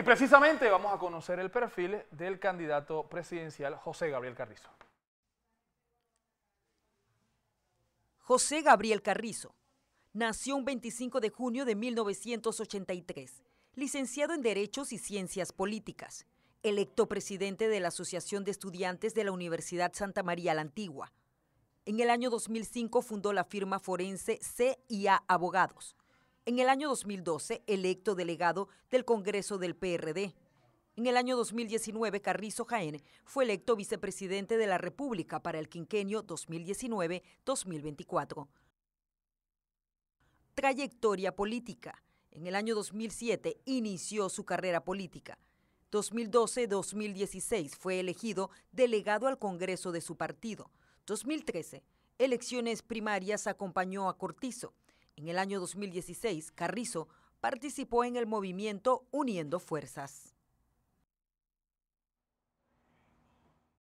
Y precisamente vamos a conocer el perfil del candidato presidencial José Gabriel Carrizo. José Gabriel Carrizo nació un 25 de junio de 1983, licenciado en Derechos y Ciencias Políticas, electo presidente de la Asociación de Estudiantes de la Universidad Santa María la Antigua. En el año 2005 fundó la firma forense C&A Abogados. En el año 2012, electo delegado del Congreso del PRD. En el año 2019, Carrizo Jaén fue electo vicepresidente de la República para el quinquenio 2019-2024. Trayectoria política. En el año 2007 inició su carrera política. 2012-2016 fue elegido delegado al Congreso de su partido. 2013, elecciones primarias acompañó a Cortizo. En el año 2016, Carrizo participó en el movimiento Uniendo Fuerzas.